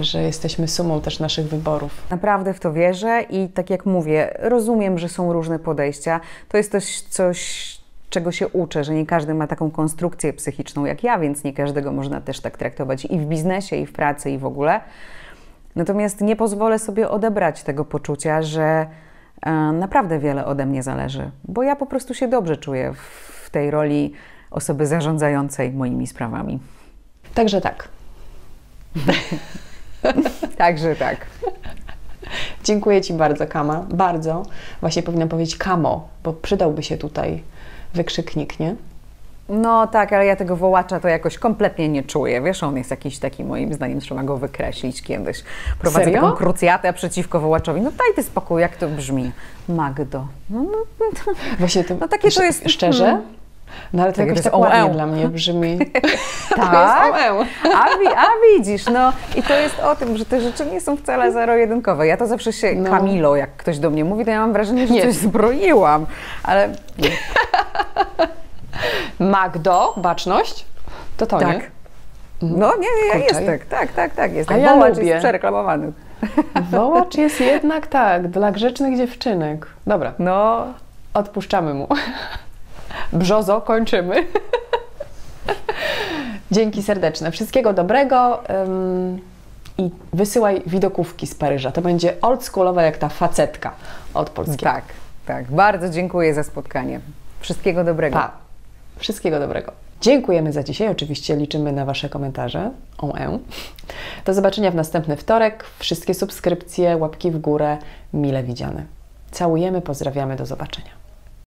że jesteśmy sumą też naszych wyborów. Naprawdę w to wierzę i tak jak mówię, rozumiem, że są różne podejścia. To jest też coś, czego się uczę, że nie każdy ma taką konstrukcję psychiczną jak ja, więc nie każdego można też tak traktować i w biznesie, i w pracy, i w ogóle. Natomiast nie pozwolę sobie odebrać tego poczucia, że naprawdę wiele ode mnie zależy, bo ja po prostu się dobrze czuję w tej roli osoby zarządzającej moimi sprawami. Także tak. Także tak. Dziękuję Ci bardzo, Kama. Bardzo. Właśnie powinnam powiedzieć Kamo, bo przydałby się tutaj wykrzyknik, nie? No tak, ale ja tego wołacza to jakoś kompletnie nie czuję. Wiesz, on jest jakiś taki, moim zdaniem, trzeba go wykreślić kiedyś. Prowadzę Serio? taką krucjatę przeciwko wołaczowi. No daj ty spokój, jak to brzmi. Magdo. No, no, to, Właśnie to, no takie to jest... Szczerze? Hmm. No ale to tak jakoś tak ładnie dla mnie brzmi. Tak? a, a widzisz, no i to jest o tym, że te rzeczy nie są wcale zero-jedynkowe. Ja to zawsze się no. Kamilo, jak ktoś do mnie mówi, to ja mam wrażenie, że nie. coś zbroiłam. Ale... Nie. Magdo, baczność, to to, tak. nie? No nie, nie, jest tak, tak, tak, tak, jest tak. A ja Wołacz lubię. Jest przereklamowany. Wołacz jest jednak tak, dla grzecznych dziewczynek. Dobra, no odpuszczamy mu. Brzozo, kończymy. Dzięki serdeczne, wszystkiego dobrego um, i wysyłaj widokówki z Paryża. To będzie oldschoolowe jak ta facetka od Polski. Tak, tak, bardzo dziękuję za spotkanie. Wszystkiego dobrego. Pa. Wszystkiego dobrego. Dziękujemy za dzisiaj. Oczywiście liczymy na Wasze komentarze. ONE. Do zobaczenia w następny wtorek. Wszystkie subskrypcje, łapki w górę, mile widziane. Całujemy, pozdrawiamy, do zobaczenia.